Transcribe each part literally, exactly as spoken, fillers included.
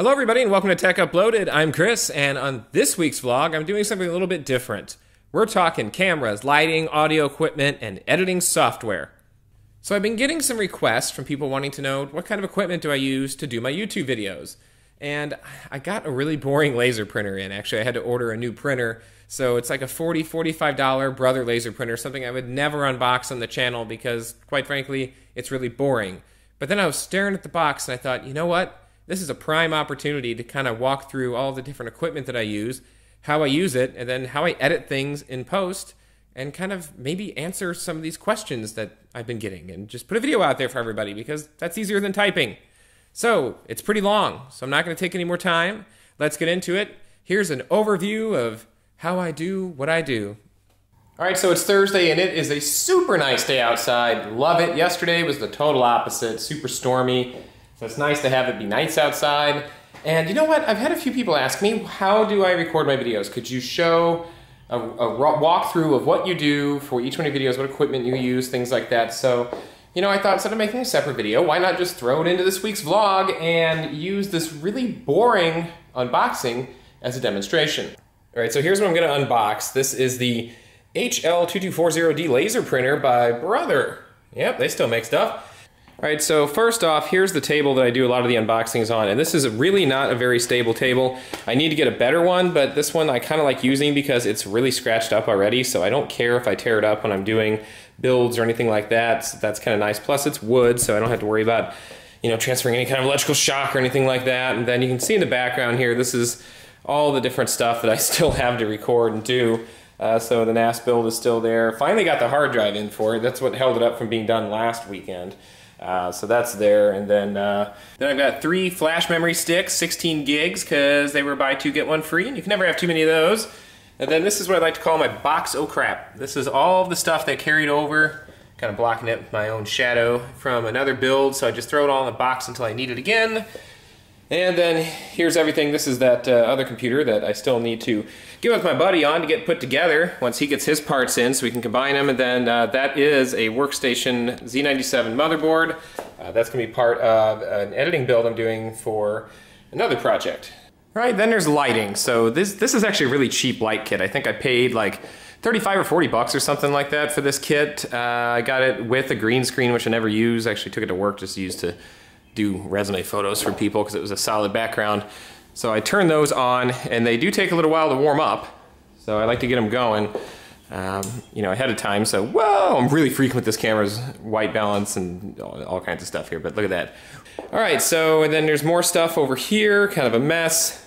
Hello everybody and welcome to Tech Uploaded. I'm Chris, and on this week's vlog I'm doing something a little bit different. We're talking cameras, lighting, audio equipment, and editing software. So I've been getting some requests from people wanting to know what kind of equipment do I use to do my YouTube videos. And I got a really boring laser printer in. Actually, I had to order a new printer. So it's like a forty, forty-five dollar Brother laser printer, something I would never unbox on the channel because, quite frankly, it's really boring. But then I was staring at the box and I thought, you know what? This is a prime opportunity to kind of walk through all the different equipment that I use, how I use it, and then how I edit things in post, and kind of maybe answer some of these questions that I've been getting, and just put a video out there for everybody because that's easier than typing. So it's pretty long, so I'm not going to take any more time. Let's get into it. Here's an overview of how I do what I do. All right, so it's Thursday, and it is a super nice day outside. Love it. Yesterday was the total opposite, super stormy. So it's nice to have it be nice outside. And you know what? I've had a few people ask me, how do I record my videos? Could you show a, a walkthrough of what you do for each one of your videos, what equipment you use, things like that. So, you know, I thought instead of making a separate video, why not just throw it into this week's vlog and use this really boring unboxing as a demonstration. All right, so here's what I'm gonna unbox. This is the H L twenty-two forty D laser printer by Brother. Yep, they still make stuff. All right, so first off, here's the table that I do a lot of the unboxings on, and this is really not a very stable table. I need to get a better one, but this one I kind of like using because it's really scratched up already, so I don't care if I tear it up when I'm doing builds or anything like that, so that's kind of nice. Plus it's wood, so I don't have to worry about, you know, transferring any kind of electrical shock or anything like that. And then you can see in the background here, this is all the different stuff that I still have to record and do. Uh, so the N A S build is still there. Finally got the hard drive in for it. That's what held it up from being done last weekend. Uh, so that's there, and then uh, then I've got three flash memory sticks, sixteen gigs, because they were buy two get one free, and you can never have too many of those. And then this is what I like to call my box oh crap. This is all of the stuff that I carried over, kind of blocking it with my own shadow from another build, so I just throw it all in the box until I need it again. And then here's everything. This is that uh, other computer that I still need to get with my buddy on to get put together once he gets his parts in so we can combine them. And then uh, that is a workstation Z ninety-seven motherboard. Uh, that's going to be part of an editing build I'm doing for another project. All right, then there's lighting. So this this is actually a really cheap light kit. I think I paid like thirty-five or forty bucks or something like that for this kit. Uh, I got it with a green screen, which I never use. I actually took it to work just used to do resume photos for people because it was a solid background. So I turn those on, and they do take a little while to warm up, so I like to get them going um, you know, ahead of time. So, whoa, I'm really freaking with this camera's white balance and all, all kinds of stuff here, but look at that. All right, so and then there's more stuff over here, kind of a mess.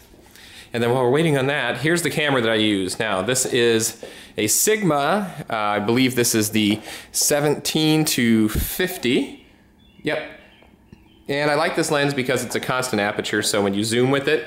And then while we're waiting on that, here's the camera that I use. Now, this is a Sigma. Uh, I believe this is the seventeen to fifty. Yep. And I like this lens because it's a constant aperture, so when you zoom with it,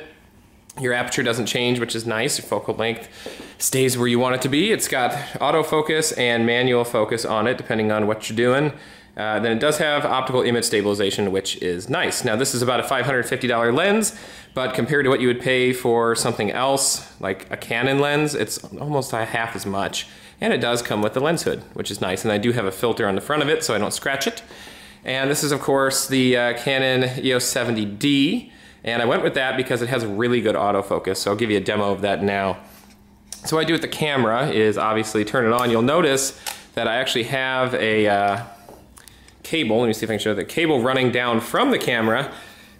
your aperture doesn't change, which is nice. Your focal length stays where you want it to be. It's got autofocus and manual focus on it, depending on what you're doing. Uh, then it does have optical image stabilization, which is nice. Now, this is about a five hundred fifty dollar lens, but compared to what you would pay for something else, like a Canon lens, it's almost half as much. And it does come with the lens hood, which is nice. And I do have a filter on the front of it, so I don't scratch it. And this is, of course, the uh, Canon E O S seventy D, and I went with that because it has really good autofocus, so I'll give you a demo of that now. So what I do with the camera is obviously turn it on. You'll notice that I actually have a uh, cable, let me see if I can show you the cable running down from the camera,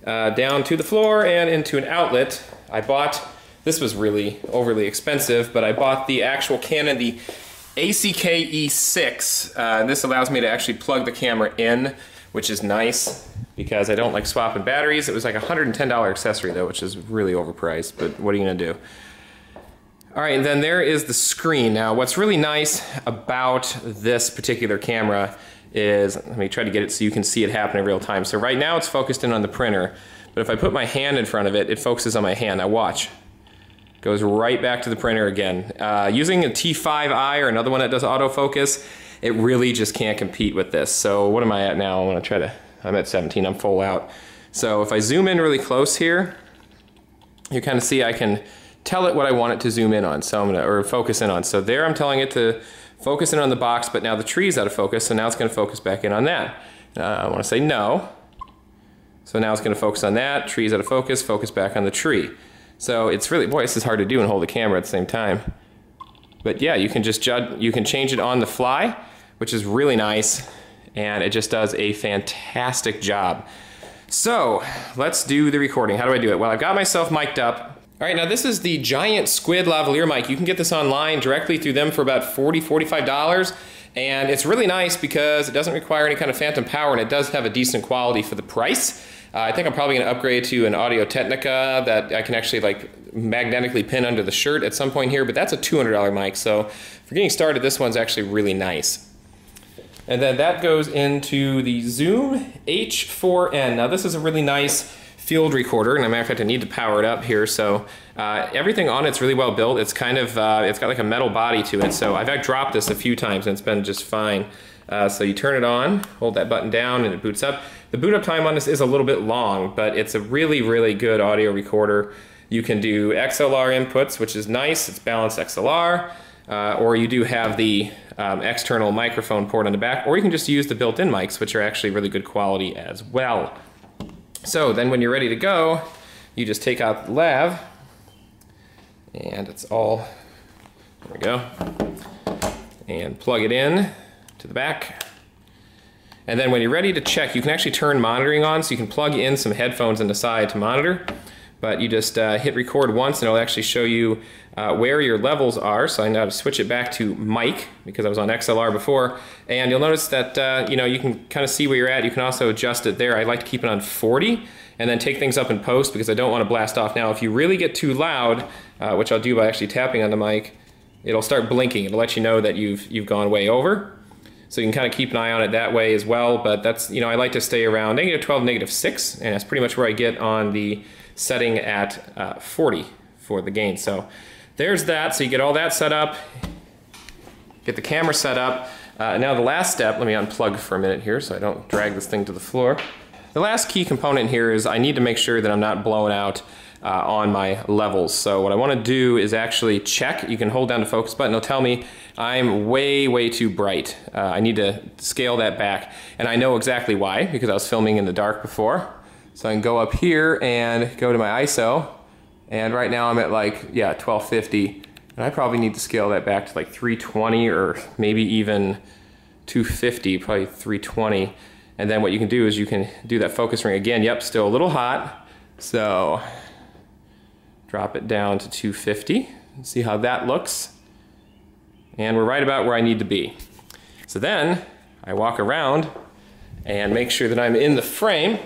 uh, down to the floor and into an outlet. I bought, this was really overly expensive, but I bought the actual Canon, the acke E six, uh, and this allows me to actually plug the camera in, which is nice because I don't like swapping batteries. It was like a one hundred ten dollar accessory though, which is really overpriced, but what are you gonna do? All right, and then there is the screen. Now, what's really nice about this particular camera is, let me try to get it so you can see it happen in real time. So right now it's focused in on the printer, but if I put my hand in front of it, it focuses on my hand. Now watch. Goes right back to the printer again. Uh, using a T five i or another one that does autofocus, it really just can't compete with this. So what am I at now? I want to try to, I'm at seventeen, I'm full out. So if I zoom in really close here, you kind of see I can tell it what I want it to zoom in on, so I'm gonna, or focus in on. So there I'm telling it to focus in on the box, but now the tree's out of focus, so now it's gonna focus back in on that. Uh, I want to say no. So now it's going to focus on that, tree's out of focus, focus back on the tree. So it's really, boy, this is hard to do and hold the camera at the same time. But yeah, you can just judge, you can change it on the fly, which is really nice, and it just does a fantastic job. So let's do the recording. How do I do it? Well, I've got myself mic'd up. All right, now this is the giant squid lavalier mic. You can get this online directly through them for about forty, forty-five dollars. And it's really nice because it doesn't require any kind of phantom power, and it does have a decent quality for the price. Uh, I think I'm probably gonna upgrade to an Audio-Technica that I can actually like magnetically pin under the shirt at some point here, but that's a two hundred dollar mic. So for getting started, this one's actually really nice. And then that goes into the Zoom H four N. Now this is a really nice field recorder, and as a matter of fact, I need to power it up here. So uh, everything on it's really well built. It's kind of, uh, it's got like a metal body to it. So I've dropped this a few times and it's been just fine. Uh, so you turn it on, hold that button down, and it boots up. The boot up time on this is a little bit long, but it's a really, really good audio recorder. You can do X L R inputs, which is nice. It's balanced X L R, uh, or you do have the um, external microphone port on the back, or you can just use the built-in mics, which are actually really good quality as well. So then when you're ready to go, you just take out the lav, and it's all, there we go, and plug it in to the back. And then when you're ready to check, you can actually turn monitoring on, so you can plug in some headphones on the side to monitor, but you just uh, hit record once, and it'll actually show you uh, where your levels are. So I know how to switch it back to mic, because I was on X L R before, and you'll notice that uh, you know, you can kind of see where you're at. You can also adjust it there. I like to keep it on forty, and then take things up in post, because I don't want to blast off. Now, if you really get too loud, uh, which I'll do by actually tapping on the mic, it'll start blinking. It'll let you know that you've you've gone way over. So you can kind of keep an eye on it that way as well, but that's, you know, I like to stay around negative twelve, negative six, and that's pretty much where I get on the setting at uh, forty for the gain. So there's that. So you get all that set up, get the camera set up. Uh, now the last step, let me unplug for a minute here so I don't drag this thing to the floor. The last key component here is I need to make sure that I'm not blown out uh, on my levels. So what I want to do is actually check. You can hold down the focus button. It'll tell me I'm way, way too bright. Uh, I need to scale that back. And I know exactly why, because I was filming in the dark before. So I can go up here and go to my I S O. And right now I'm at like, yeah, twelve fifty. And I probably need to scale that back to like three twenty or maybe even two fifty, probably three twenty. And then what you can do is you can do that focus ring again. Yep, still a little hot. So drop it down to two fifty. See how that looks. And we're right about where I need to be. So then I walk around and make sure that I'm in the frame.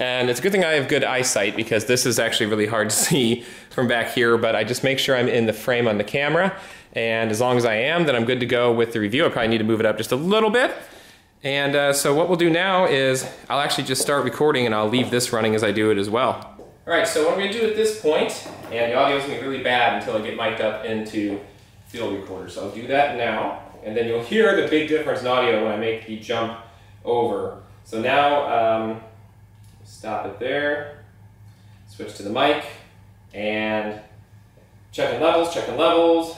And it's a good thing I have good eyesight, because this is actually really hard to see from back here, but I just make sure I'm in the frame on the camera. And as long as I am, then I'm good to go with the review. I probably need to move it up just a little bit. And uh, so what we'll do now is I'll actually just start recording, and I'll leave this running as I do it as well. All right, so what I'm gonna do at this point, and the audio's gonna be really bad until I get mic'd up into field recorder. So I'll do that now, and then you'll hear the big difference in audio when I make the jump over. So now, um, stop it there, switch to the mic, and checking levels, checking levels,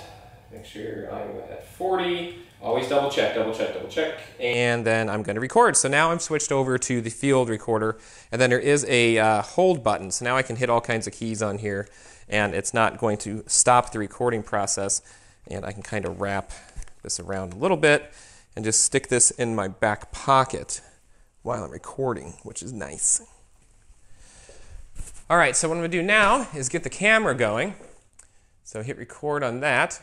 make sure I'm at forty. Always double check, double check, double check. And then I'm going to record. So now I'm switched over to the field recorder, and then there is a uh, hold button. So now I can hit all kinds of keys on here, and it's not going to stop the recording process. And I can kind of wrap this around a little bit and just stick this in my back pocket while I'm recording, which is nice. All right, so what I'm going to do now is get the camera going. So hit record on that.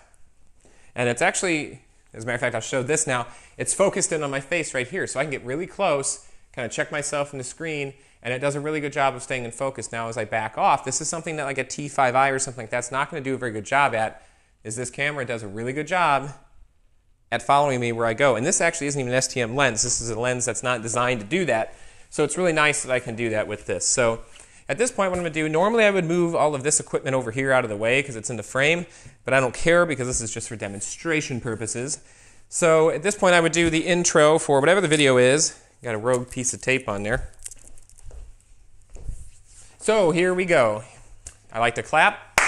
And it's actually, as a matter of fact, I'll show this now. It's focused in on my face right here, so I can get really close, kind of check myself in the screen, and it does a really good job of staying in focus. Now as I back off, this is something that like a T five I or something like that's not going to do a very good job at, is this camera does a really good job at following me where I go. And this actually isn't even an S T M lens. This is a lens that's not designed to do that. So it's really nice that I can do that with this. So at this point, what I'm going to do, normally I would move all of this equipment over here out of the way because it's in the frame, but I don't care because this is just for demonstration purposes. So at this point, I would do the intro for whatever the video is. Got a rogue piece of tape on there. So here we go. I like to clap.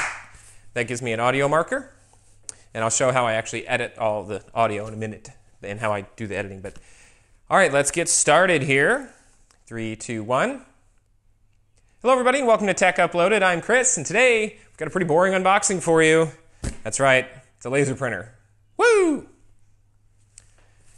That gives me an audio marker. And I'll show how I actually edit all the audio in a minute and how I do the editing. But all right, let's get started here. Three, two, one. Hello everybody, and welcome to Tech Uploaded. I'm Chris, and today we've got a pretty boring unboxing for you. That's right, it's a laser printer. Woo!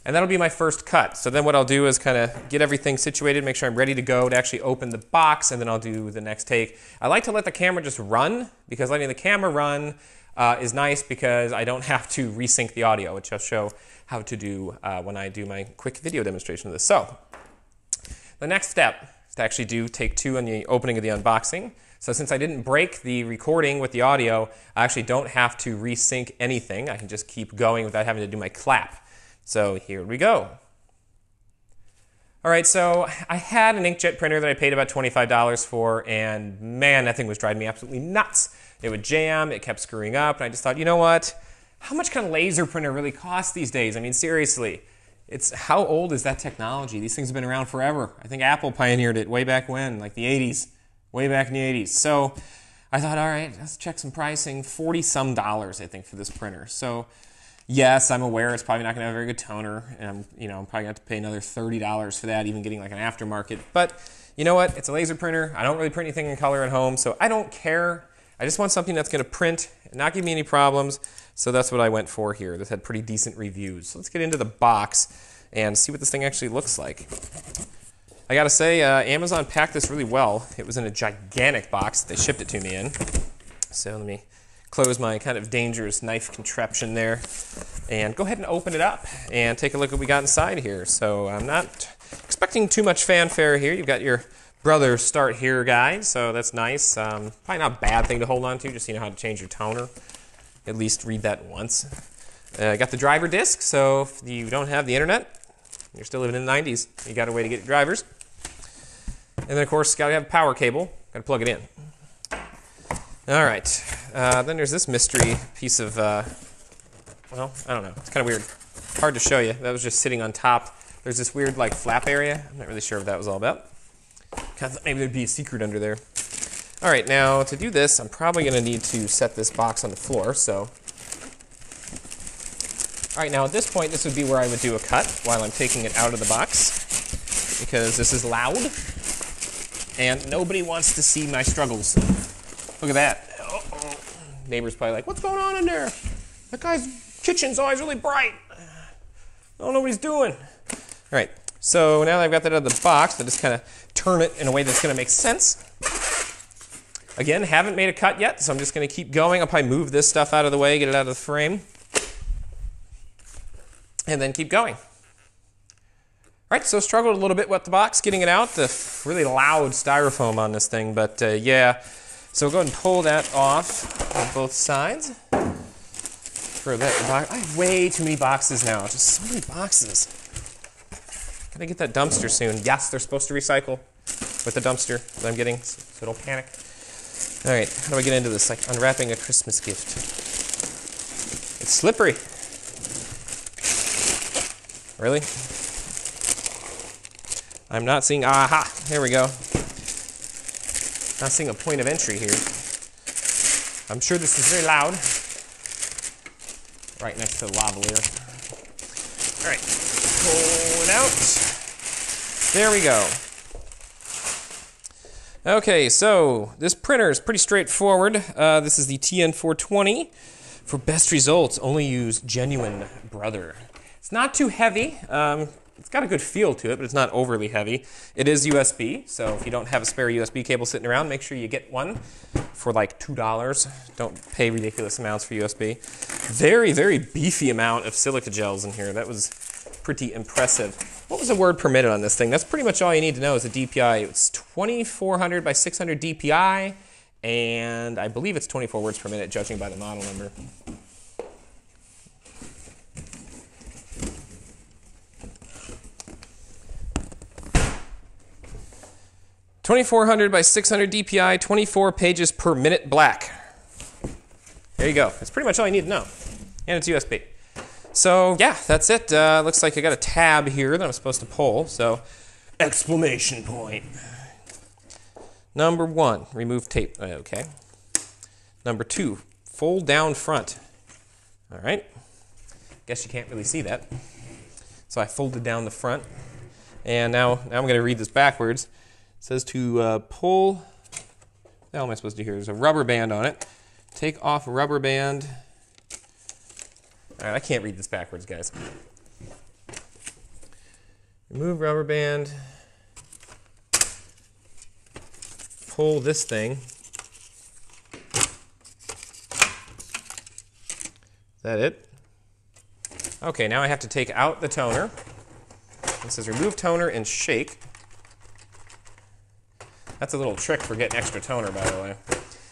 And that'll be my first cut. So then what I'll do is kind of get everything situated, make sure I'm ready to go to actually open the box, and then I'll do the next take. I like to let the camera just run, because letting the camera run uh, is nice because I don't have to resync the audio, which I'll show how to do uh, when I do my quick video demonstration of this. So, the next step, to actually do take two on the opening of the unboxing. So since I didn't break the recording with the audio, I actually don't have to resync anything. I can just keep going without having to do my clap. So here we go. All right, so I had an inkjet printer that I paid about twenty-five dollars for, and man, that thing was driving me absolutely nuts. It would jam, it kept screwing up, and I just thought, you know what? How much can a laser printer really cost these days? I mean, seriously. It's how old is that technology? These things have been around forever. I think Apple pioneered it way back when, like the eighties, way back in the eighties. So I thought, all right, let's check some pricing. forty some dollars, I think, for this printer. So yes, I'm aware it's probably not going to have a very good toner, and I'm, you know, I'm probably going to have to pay another thirty dollars for that, even getting like an aftermarket. But you know what? It's a laser printer. I don't really print anything in color at home, so I don't care. I just want something that's going to print and not give me any problems. So that's what I went for here. This had pretty decent reviews. So let's get into the box and see what this thing actually looks like. I gotta say, uh, Amazon packed this really well. It was in a gigantic box that they shipped it to me in. So let me close my kind of dangerous knife contraption there and go ahead and open it up and take a look at what we got inside here. So I'm not expecting too much fanfare here. You've got your Brother Start Here guide, so that's nice. Um, probably not a bad thing to hold on to, just you know how to change your toner. At least read that once. I uh, got the driver disc, so if you don't have the internet, you're still living in the nineties. You got a way to get drivers. And then, of course, got to have a power cable. Got to plug it in. All right. Uh, then there's this mystery piece of, uh, well, I don't know. It's kind of weird. Hard to show you. That was just sitting on top. There's this weird, like, flap area. I'm not really sure what that was all about. Kind of thought maybe there'd be a secret under there. All right, now to do this, I'm probably going to need to set this box on the floor, so. All right, now at this point, this would be where I would do a cut while I'm taking it out of the box, because this is loud, and nobody wants to see my struggles. Look at that. Uh-oh. Neighbor's probably like, what's going on in there? That guy's kitchen's always really bright. I don't know what he's doing. All right, so now that I've got that out of the box, I'll just kind of turn it in a way that's going to make sense. Again, haven't made a cut yet, so I'm just going to keep going. I'll probably move this stuff out of the way, get it out of the frame, and then keep going. All right, so struggled a little bit with the box, getting it out. The really loud styrofoam on this thing, but uh, yeah. So go ahead and pull that off on both sides. Throw that in the box. I have way too many boxes now, just so many boxes. Gotta get that dumpster soon. Yes, they're supposed to recycle with the dumpster that I'm getting, so don't panic. All right, how do I get into this? Like unwrapping a Christmas gift. It's slippery. Really? I'm not seeing, aha, here we go. Not seeing a point of entry here. I'm sure this is very loud. Right next to the lavalier. All right, pull it out. There we go. Okay, so this printer is pretty straightforward. Uh, this is the T N four twenty. For best results, only use genuine Brother. It's not too heavy. Um, it's got a good feel to it, but it's not overly heavy. It is U S B, so if you don't have a spare U S B cable sitting around, make sure you get one for like two dollars. Don't pay ridiculous amounts for U S B. Very, very beefy amount of silica gels in here. That was pretty impressive. What was the word permitted on this thing? That's pretty much all you need to know is a D P I. It's twenty-four hundred by six hundred D P I, and I believe it's twenty-four words per minute, judging by the model number. twenty-four hundred by six hundred D P I, twenty-four pages per minute black. There you go. That's pretty much all you need to know, and it's U S B. So yeah, that's it. Uh, looks like I got a tab here that I'm supposed to pull, so exclamation point. Number one, remove tape, okay. Number two, fold down front. All right, guess you can't really see that. So I folded down the front, and now, now I'm gonna read this backwards. It says to uh, pull hell am I supposed to do here? There's a rubber band on it. Take off rubber band. All right, I can't read this backwards, guys. Remove rubber band. Pull this thing. Is that it? Okay, now I have to take out the toner. It says remove toner and shake. That's a little trick for getting extra toner, by the way.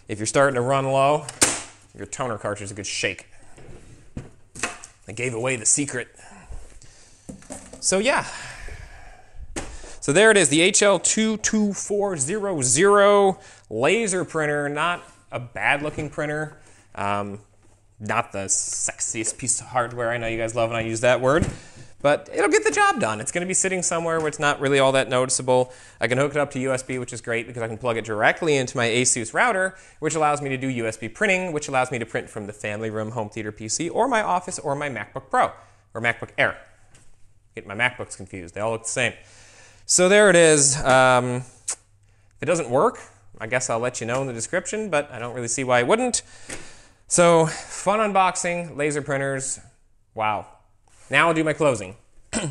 If you're starting to run low, your toner cartridge is a good shake. They gave away the secret. So yeah. So there it is, the H L two two four zero zero laser printer. Not a bad looking printer. Um, not the sexiest piece of hardware. I know you guys love when I use that word. But it'll get the job done. It's gonna be sitting somewhere where it's not really all that noticeable. I can hook it up to U S B, which is great because I can plug it directly into my Asus router, which allows me to do U S B printing, which allows me to print from the family room home theater P C or my office or my MacBook Pro or MacBook Air. Get my MacBooks confused, they all look the same. So there it is. Um, if it doesn't work, I guess I'll let you know in the description, but I don't really see why it wouldn't. So fun unboxing, laser printers, wow. Now I'll do my closing. All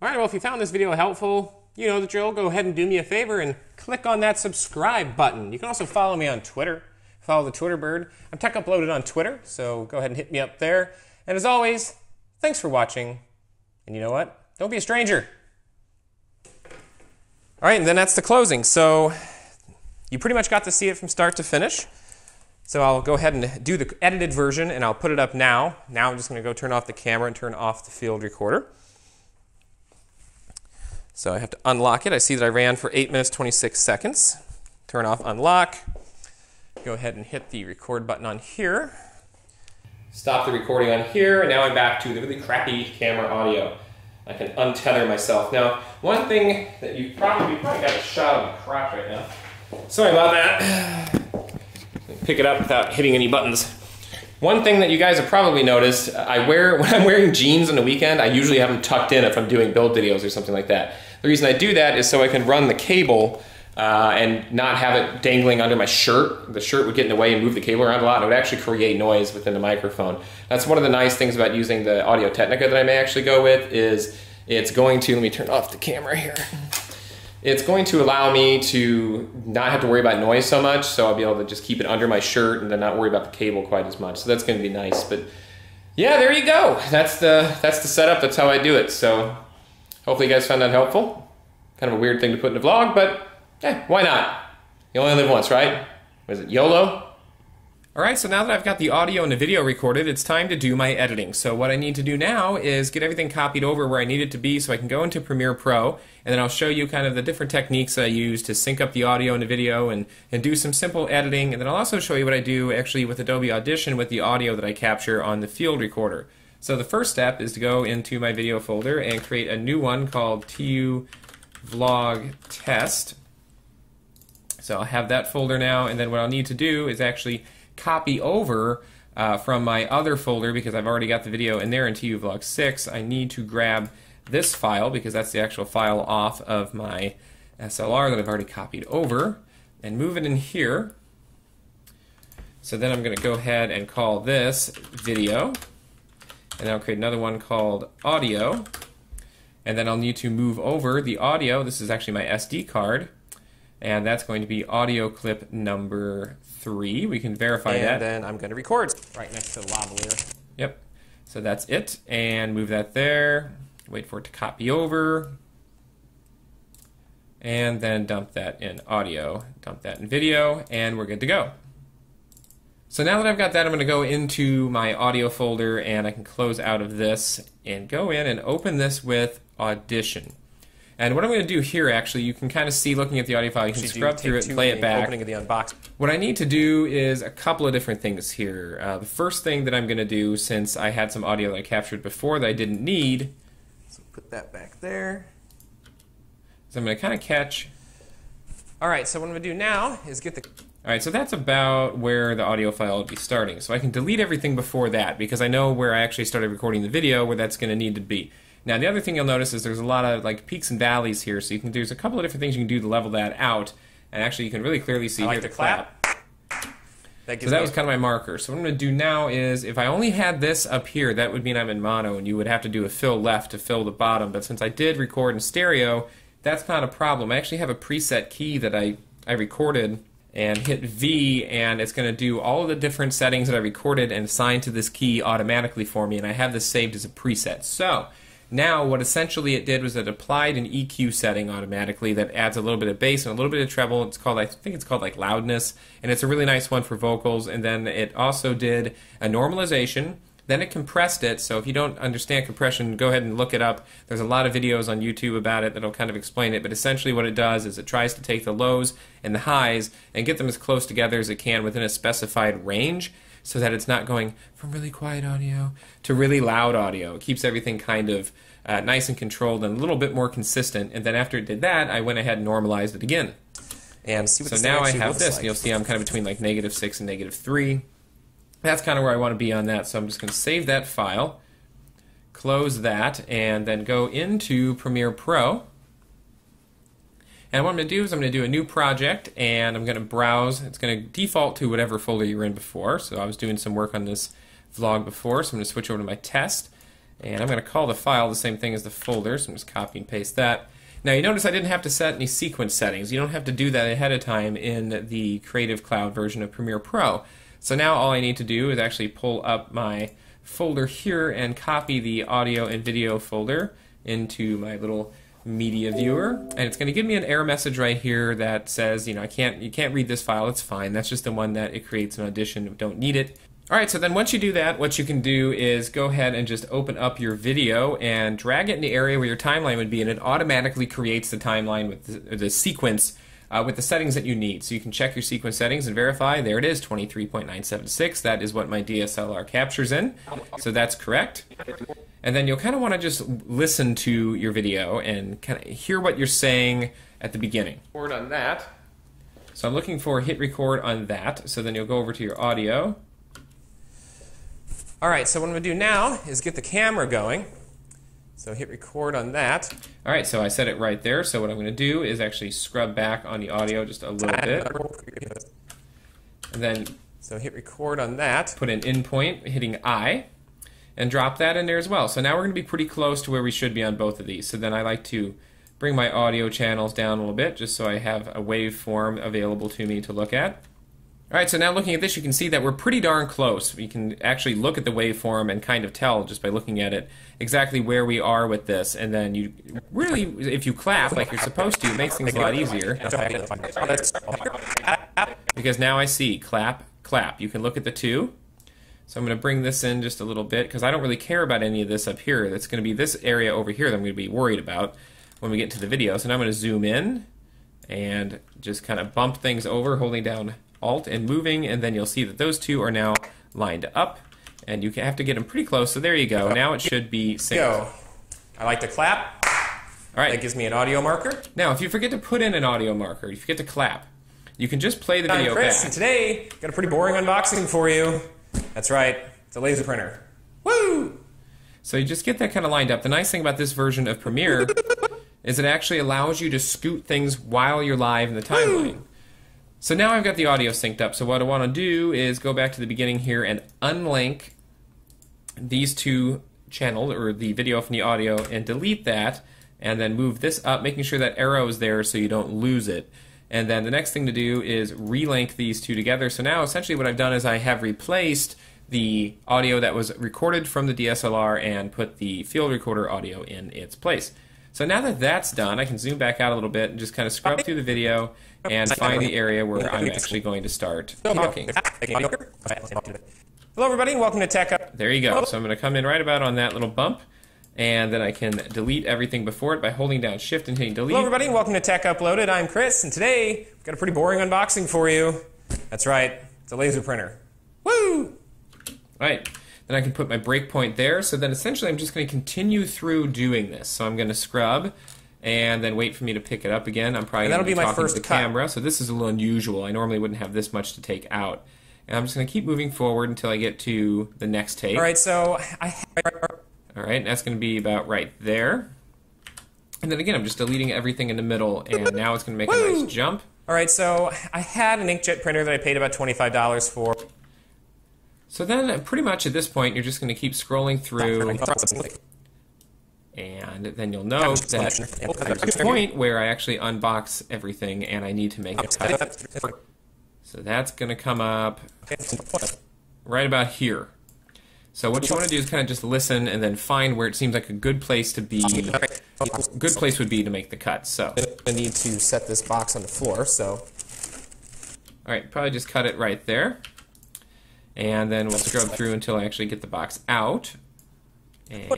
right, well, if you found this video helpful, you know the drill. Go ahead and do me a favor and click on that subscribe button. You can also follow me on Twitter. Follow the Twitter bird. I'm Tech Uploaded on Twitter, so go ahead and hit me up there. And as always, thanks for watching. And you know what? Don't be a stranger. All right, and then that's the closing. So you pretty much got to see it from start to finish. So I'll go ahead and do the edited version and I'll put it up now. Now I'm just gonna go turn off the camera and turn off the field recorder. So I have to unlock it. I see that I ran for eight minutes, twenty-six seconds. Turn off, unlock. Go ahead and hit the record button on here. Stop the recording on here. And now I'm back to the really crappy camera audio. I can untether myself. Now, one thing that you probably, you probably got a shot on the crotch right now. Sorry about that. Pick it up without hitting any buttons. One thing that you guys have probably noticed, I wear, when I'm wearing jeans on the weekend, I usually have them tucked in if I'm doing build videos or something like that. The reason I do that is so I can run the cable uh, and not have it dangling under my shirt. The shirt would get in the way and move the cable around a lot, and it would actually create noise within the microphone. That's one of the nice things about using the Audio-Technica that I may actually go with, is it's going to, let me turn off the camera here. It's going to allow me to not have to worry about noise so much, so I'll be able to just keep it under my shirt and then not worry about the cable quite as much. So that's going to be nice. But yeah, there you go. That's the that's the setup. That's how I do it. So hopefully you guys found that helpful. Kind of a weird thing to put in a vlog, but eh, why not? You only live once, right? What is it, YOLO? All right, so now that I've got the audio and the video recorded, it's time to do my editing. So what I need to do now is get everything copied over where I need it to be so I can go into Premiere Pro, and then I'll show you kind of the different techniques I use to sync up the audio and the video and, and do some simple editing, and then I'll also show you what I do actually with Adobe Audition with the audio that I capture on the field recorder. So the first step is to go into my video folder and create a new one called T U Vlog Test. So I'll have that folder now, and then what I'll need to do is actually copy over uh, from my other folder, because I've already got the video in there in T U Vlog six. I need to grab this file because that's the actual file off of my S L R that I've already copied over, and move it in here. So then I'm going to go ahead and call this video, and I'll create another one called audio, and then I'll need to move over the audio. This is actually my S D card, and that's going to be audio clip number three. We can verify and that. And then I'm going to record right next to the lavalier. Yep. So that's it. And move that there. Wait for it to copy over. And then dump that in audio. Dump that in video. And we're good to go. So now that I've got that, I'm going to go into my audio folder, and I can close out of this and go in and open this with Audition. And what I'm going to do here, actually, you can kind of see looking at the audio file, you can scrub through it, play it back. Opening of the unbox. What I need to do is a couple of different things here. Uh, the first thing that I'm going to do, since I had some audio that I captured before that I didn't need, so put that back there. So I'm going to kind of catch. All right, so what I'm going to do now is get the... All right, so that's about where the audio file would be starting. So I can delete everything before that, because I know where I actually started recording the video, where that's going to need to be. Now, the other thing you'll notice is there's a lot of like peaks and valleys here, so you can there's a couple of different things you can do to level that out, and actually you can really clearly see I like here the, the clap. clap. That gives so that was kind of my marker. So what I'm going to do now is, if I only had this up here, that would mean I'm in mono, and you would have to do a fill left to fill the bottom, but since I did record in stereo, that's not a problem. I actually have a preset key that I, I recorded and hit V, and it's going to do all of the different settings that I recorded and assign to this key automatically for me, and I have this saved as a preset. So now what essentially it did was it applied an E Q setting automatically that adds a little bit of bass and a little bit of treble. It's called, I think it's called like loudness, and it's a really nice one for vocals. And then it also did a normalization. Then it compressed it, so if you don't understand compression, go ahead and look it up. There's a lot of videos on YouTube about it that'll kind of explain it, but essentially what it does is it tries to take the lows and the highs and get them as close together as it can within a specified range so that it's not going from really quiet audio to really loud audio. It keeps everything kind of uh, nice and controlled and a little bit more consistent, and then after it did that, I went ahead and normalized it again. And see what so now I have this, like. And you'll see I'm kind of between like negative six and negative three. That's kind of where I want to be on that, so I'm just going to save that file, close that, and then go into Premiere Pro. And what I'm going to do is I'm going to do a new project, and I'm going to browse. It's going to default to whatever folder you were in before, so I was doing some work on this vlog before, so I'm going to switch over to my test, and I'm going to call the file the same thing as the folder, so I'm just copy and paste that. Now you notice I didn't have to set any sequence settings. You don't have to do that ahead of time in the Creative Cloud version of Premiere Pro. So now all I need to do is actually pull up my folder here and copy the audio and video folder into my little media viewer, and it's going to give me an error message right here that says, you know, I can't, you can't read this file, it's fine, that's just the one that it creates in Audition, don't need it. Alright, so then once you do that, what you can do is go ahead and just open up your video and drag it in the area where your timeline would be, and it automatically creates the timeline with the, the sequence Uh, with the settings that you need. So you can check your sequence settings and verify. There it is, twenty-three point nine seven six. That is what my D S L R captures in. So that's correct. And then you'll kind of want to just listen to your video and kind of hear what you're saying at the beginning. Record on that. So I'm looking for hit record on that. So then you'll go over to your audio. All right, so what I'm going to do now is get the camera going. So hit record on that. All right, so I set it right there. So what I'm going to do is actually scrub back on the audio just a little bit. And then so hit record on that. Put an in point, hitting I, and drop that in there as well. So now we're going to be pretty close to where we should be on both of these. So then I like to bring my audio channels down a little bit just so I have a waveform available to me to look at. Alright, so now looking at this, you can see that we're pretty darn close. We can actually look at the waveform and kind of tell just by looking at it exactly where we are with this. And then you really, if you clap like you're supposed to, it makes things a lot easier. Because now I see clap, clap. You can look at the two. So I'm going to bring this in just a little bit because I don't really care about any of this up here. That's going to be this area over here that I'm going to be worried about when we get to the video. So now I'm going to zoom in and just kind of bump things over, holding down Alt and moving, and then you'll see that those two are now lined up, and you have to get them pretty close. So there you go. Now it should be synced. I like to clap. All right, that gives me an audio marker. Now, if you forget to put in an audio marker, you forget to clap, you can just play the video back. I'm Chris, and today got a pretty boring unboxing for you. That's right, it's a laser printer. Woo! So you just get that kind of lined up. The nice thing about this version of Premiere is it actually allows you to scoot things while you're live in the timeline. Woo! So now I've got the audio synced up, so what I want to do is go back to the beginning here and unlink these two channels, or the video from the audio, and delete that, and then move this up, making sure that arrow is there so you don't lose it. And then the next thing to do is relink these two together. So now essentially what I've done is I have replaced the audio that was recorded from the D S L R and put the field recorder audio in its place. So now that that's done, I can zoom back out a little bit and just kind of scrub through the video and find the area where I'm actually going to start talking. Hello everybody, welcome to Tech Up. There you go. So I'm going to come in right about on that little bump, and then I can delete everything before it by holding down Shift and hitting Delete. Hello everybody, welcome to Tech Uploaded. I'm Chris, and today we've got a pretty boring unboxing for you. That's right, it's a laser printer. Woo! All right. Then I can put my breakpoint there. So then essentially I'm just going to continue through doing this. So I'm going to scrub and then wait for me to pick it up again. I'm probably going to be talking to the camera. So this is a little unusual. I normally wouldn't have this much to take out. And I'm just going to keep moving forward until I get to the next take. All right, so I... All right, that's going to be about right there. And then again, I'm just deleting everything in the middle, and now it's going to make Woo! a nice jump. All right, so I had an inkjet printer that I paid about twenty-five dollars for. So then pretty much at this point, you're just going to keep scrolling through. And then you'll know that there's a point where I actually unbox everything and I need to make a cut. So that's going to come up right about here. So what you want to do is kind of just listen and then find where it seems like a good place to be. Good place would be to make the cut. So I need to set this box on the floor. So all right, probably just cut it right there, and then we'll scrub through until I actually get the box out. And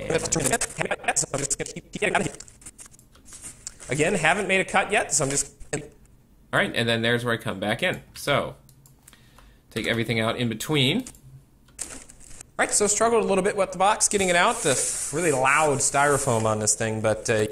again, haven't made a cut yet, so I'm just all right. And then there's where I come back in. So take everything out in between. All right, so struggled a little bit with the box, getting it out. The really loud styrofoam on this thing, but uh,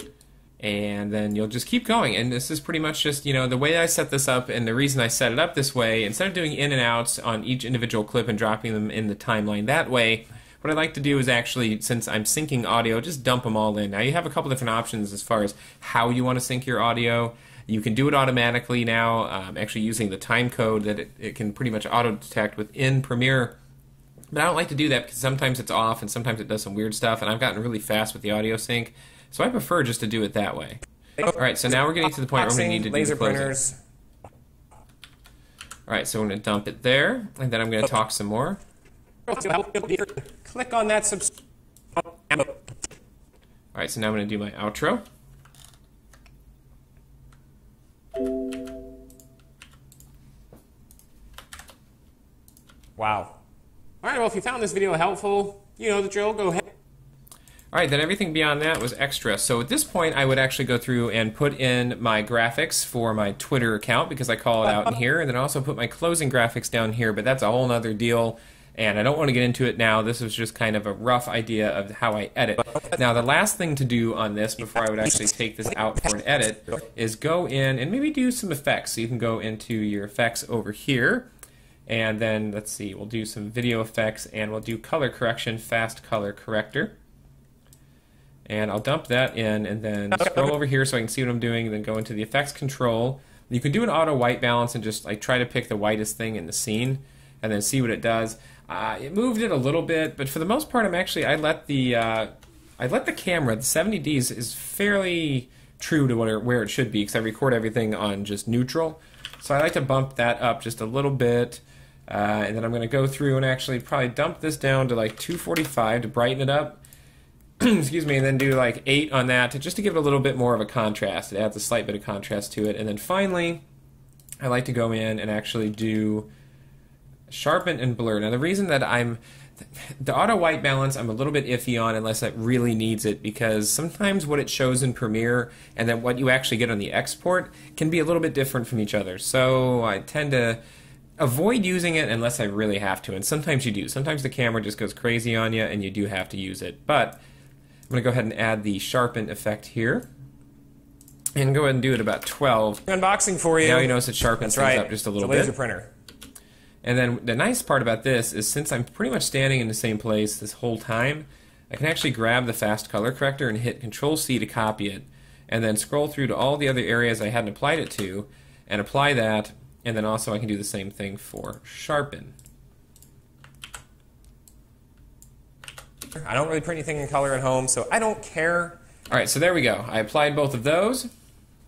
and then you'll just keep going. And this is pretty much just, you know, the way I set this up and the reason I set it up this way, instead of doing in and outs on each individual clip and dropping them in the timeline that way, what I like to do is actually, since I'm syncing audio, just dump them all in. Now you have a couple different options as far as how you want to sync your audio. You can do it automatically now, um, actually using the time code that it, it can pretty much auto-detect within Premiere. But I don't like to do that because sometimes it's off and sometimes it does some weird stuff, and I've gotten really fast with the audio sync, so I prefer just to do it that way. All right, so now we're getting to the point where we're going to need to do laser printers. All right, so I'm going to dump it there, and then I'm going to talk some more. Click on that subscribe. All right, so now I'm going to do my outro. Wow. All right, well, if you found this video helpful, you know the drill, go ahead. All right, then everything beyond that was extra. So at this point, I would actually go through and put in my graphics for my Twitter account because I call it out in here, and then also put my closing graphics down here, but that's a whole nother deal, and I don't want to get into it now. This was just kind of a rough idea of how I edit. Now, the last thing to do on this before I would actually take this out for an edit is go in and maybe do some effects. So you can go into your effects over here. And then, let's see, we'll do some video effects, and we'll do color correction, fast color corrector. And I'll dump that in, and then scroll over here so I can see what I'm doing, and then go into the effects control. You can do an auto white balance and just like try to pick the whitest thing in the scene, and then see what it does. Uh, it moved it a little bit, but for the most part, I'm actually, I let the, uh, I let the camera, the seventy D is, is fairly true to what it, where it should be, because I record everything on just neutral. So I like to bump that up just a little bit. Uh, and then I'm going to go through and actually probably dump this down to like two forty-five to brighten it up. Excuse me, and then do like eight on that to, just to give it a little bit more of a contrast. It adds a slight bit of contrast to it. And then finally, I like to go in and actually do sharpen and blur. Now the reason that I'm, the auto white balance I'm a little bit iffy on unless it really needs it, because sometimes what it shows in Premiere and then what you actually get on the export can be a little bit different from each other. So I tend to avoid using it unless I really have to, and sometimes you do. Sometimes the camera just goes crazy on you and you do have to use it. But I'm going to go ahead and add the sharpen effect here and go ahead and do it about twelve. Unboxing for you. Now you notice it sharpens things right up just a little bit. It's a laser printer. And then the nice part about this is since I'm pretty much standing in the same place this whole time, I can actually grab the fast color corrector and hit control C to copy it, and then scroll through to all the other areas I hadn't applied it to and apply that. And then also I can do the same thing for sharpen. I don't really print anything in color at home, so I don't care. All right, so there we go. I applied both of those. All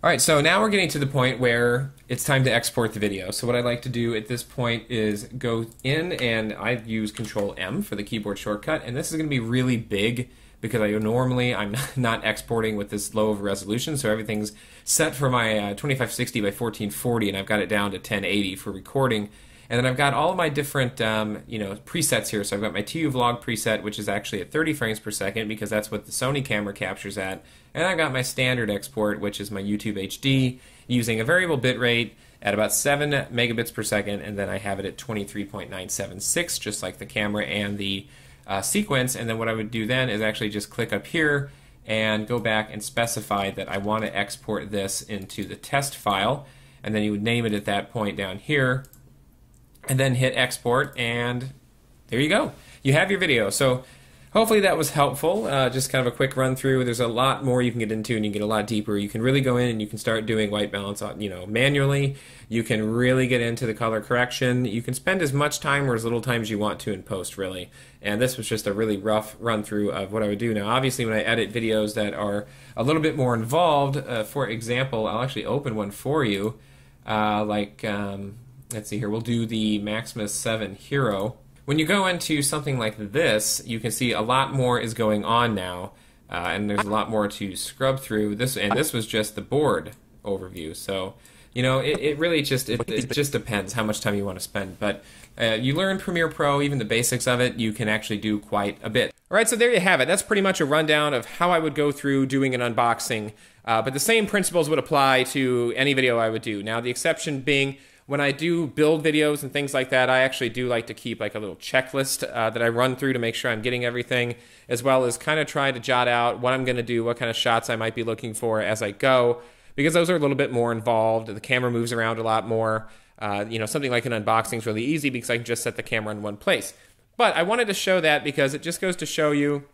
right, so now we're getting to the point where it's time to export the video. So what I like to do at this point is go in, and I use control M for the keyboard shortcut, and this is going to be really big because I normally I'm not exporting with this low of a resolution, so everything's set for my uh, twenty-five sixty by fourteen forty, and I've got it down to ten eighty for recording. And then I've got all of my different um, you know, presets here. So I've got my T U Vlog preset, which is actually at thirty frames per second because that's what the Sony camera captures at. And I've got my standard export, which is my YouTube H D, using a variable bitrate at about seven megabits per second, and then I have it at twenty-three point nine seven six, just like the camera and the Uh, sequence. And then what I would do then is actually just click up here and go back and specify that I want to export this into the test file, and then you would name it at that point down here, and then hit export, and there you go. You have your video. So Hopefully that was helpful. Uh, just kind of a quick run through. There's a lot more you can get into, and you can get a lot deeper. You can really go in and you can start doing white balance, you know, manually. You can really get into the color correction. You can spend as much time or as little time as you want to in post, really. And this was just a really rough run through of what I would do. Now, obviously, when I edit videos that are a little bit more involved, uh, for example, I'll actually open one for you. Uh, like, um, let's see here. We'll do the Maximus seven Hero. When you go into something like this, you can see a lot more is going on now, uh, and there's a lot more to scrub through. This and this was just the board overview. So, you know, it, it really just it, it just depends how much time you want to spend. But uh, you learn Premiere Pro, even the basics of it, you can actually do quite a bit. All right, so there you have it. That's pretty much a rundown of how I would go through doing an unboxing. Uh, but the same principles would apply to any video I would do. Now, the exception being, when I do build videos and things like that, I actually do like to keep like a little checklist uh, that I run through to make sure I'm getting everything, as well as kind of try to jot out what I'm going to do, what kind of shots I might be looking for as I go, because those are a little bit more involved. The camera moves around a lot more. Uh, you know, something like an unboxing is really easy because I can just set the camera in one place. But I wanted to show that because it just goes to show you,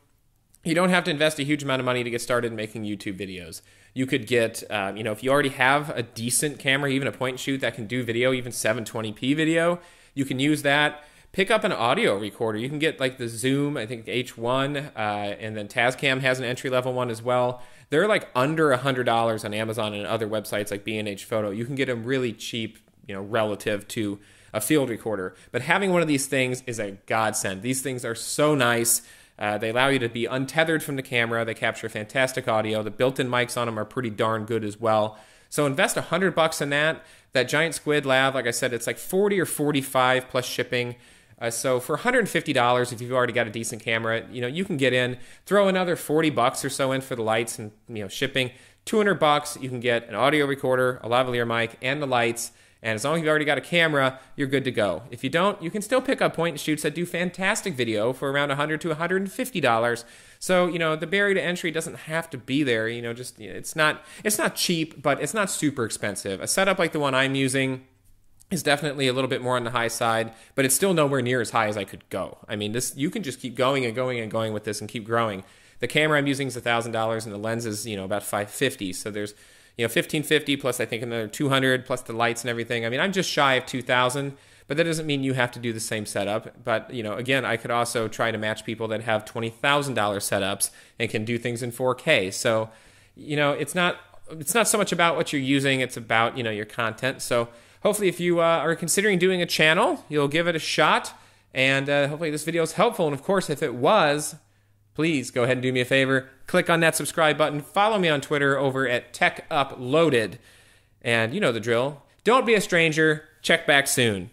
you don't have to invest a huge amount of money to get started making YouTube videos. You could get, uh, you know, if you already have a decent camera, even a point and shoot that can do video, even seven twenty p video, you can use that. Pick up an audio recorder. You can get like the Zoom, I think H one, uh, and then Tascam has an entry-level one as well. They're like under one hundred dollars on Amazon and other websites like B and H Photo. You can get them really cheap, you know, relative to a field recorder. But having one of these things is a godsend. These things are so nice. Uh, they allow you to be untethered from the camera. They capture fantastic audio. The built-in mics on them are pretty darn good as well. So invest one hundred bucks in that. That giant squid lav, like I said, it's like forty or forty-five plus shipping. Uh, so for one hundred fifty dollars, if you've already got a decent camera, you know, you can get in, throw another forty bucks or so in for the lights and, you know, shipping. two hundred bucks, you can get an audio recorder, a lavalier mic, and the lights. And as long as you've already got a camera, you're good to go. If you don't, you can still pick up point and shoots that do fantastic video for around one hundred to one hundred fifty dollars. So, you know, the barrier to entry doesn't have to be there. You know, just it's not it's not cheap, but it's not super expensive. A setup like the one I'm using is definitely a little bit more on the high side, but it's still nowhere near as high as I could go. I mean, this you can just keep going and going and going with this and keep growing. The camera I'm using is one thousand dollars and the lens is, you know, about five hundred fifty dollars. So there's You know, fifteen fifty plus I think another two hundred plus the lights and everything. I mean, I'm just shy of two thousand, but that doesn't mean you have to do the same setup. But, you know, again, I could also try to match people that have twenty thousand dollar setups and can do things in four K. So, you know, it's not it's not so much about what you're using, it's about, you know, your content. So, hopefully if you uh, are considering doing a channel, you'll give it a shot, and uh, hopefully this video is helpful. And of course, if it was, please go ahead and do me a favor. Click on that subscribe button. Follow me on Twitter over at Tech Uploaded. And you know the drill. Don't be a stranger. Check back soon.